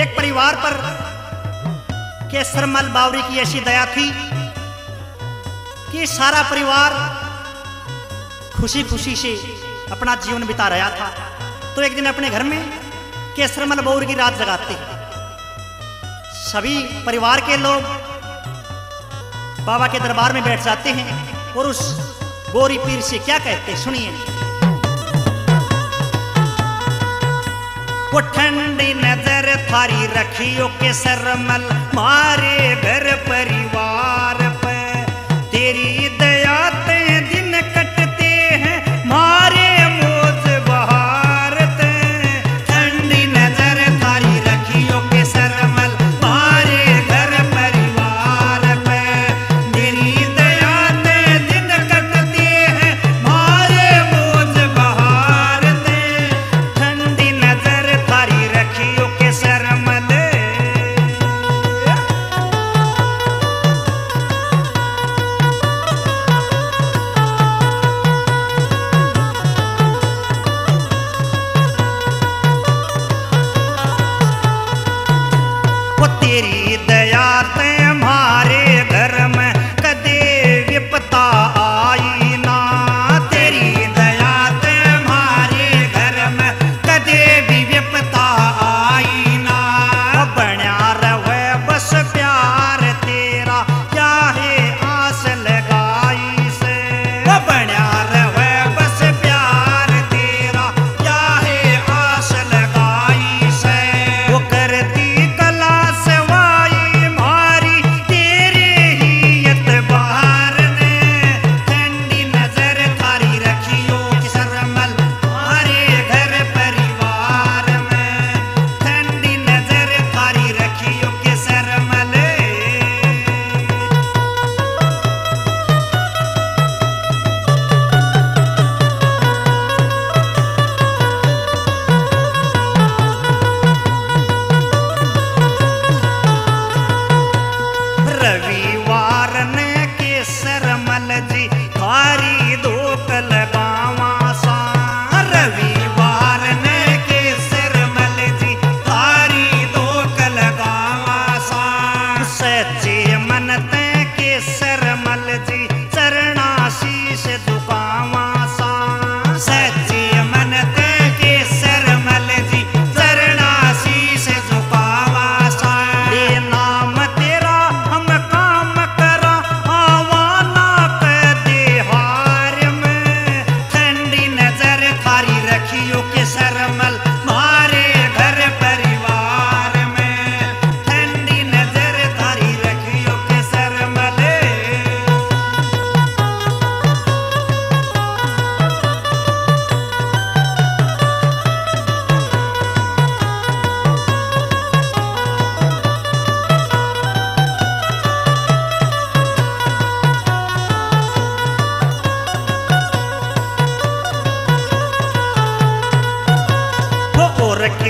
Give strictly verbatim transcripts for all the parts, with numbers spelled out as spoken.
एक परिवार पर केसरमल बावरी की ऐसी दया थी कि सारा परिवार खुशी खुशी से अपना जीवन बिता रहा था। तो एक दिन अपने घर में केसरमल बावरी की रात जगाते सभी परिवार के लोग बाबा के दरबार में बैठ जाते हैं और उस गोरी पीर से क्या कहते सुनिए। वो ठंडी नजर थारी रखियो केसरमल मारे घर परिवार पे, तेरी दया ते दिन कटते हैं मारे मोज बहार ते। ठंडी नजर थारी रखियो केसरमल मारे घर परिवार पे, तेरी दया ते दिन कटते हैं मारे मोज बहार ते। ठंडी नजर थारी रखियो केसरमल तेरी दया ते हमारे घर में कदे विपता आई ना, तेरी दया ते हमारे घर में कदे भी विपता आई ना। बना रहे बस प्यार तेरा क्या है आस लगाई से, बना रहे बस प्यार तेरा क्या है आस लगाई से। वो करती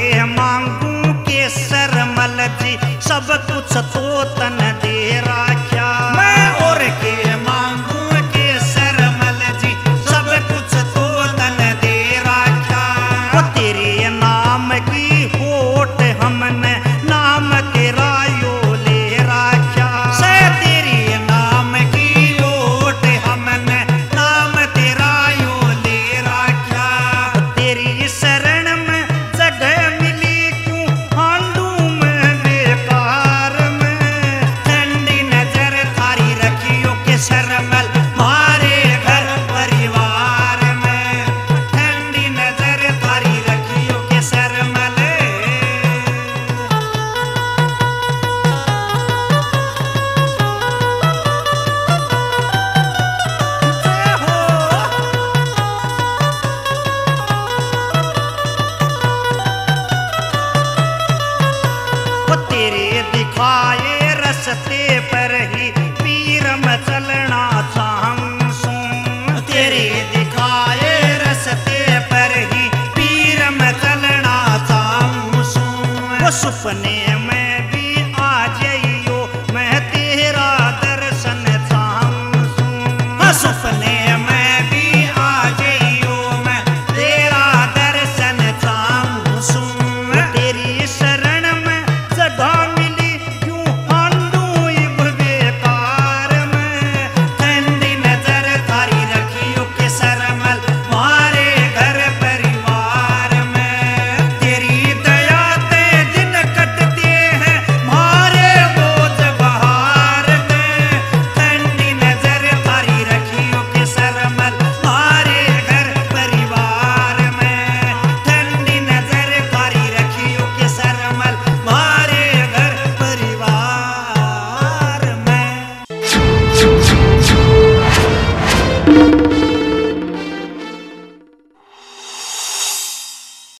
के मांगू केसरमल जी सब कुछ तो तन दे राख्या, मैं और के मांगू केसरमल जी सब कुछ तो तन दे राख्या। वो तेरे नाम की होट हमने नाम तेरा यो ले राख्या, से तेरे नाम की होट हमने नाम तेरा यो ले राख्या। तेरी शरण तेरे दिखाए रस्ते पर ही पीर मैं चलना चाहूं सुन, तेरे दिखाए रस्ते पर ही पीर मैं चलना चाहूं सुन। वो सुपने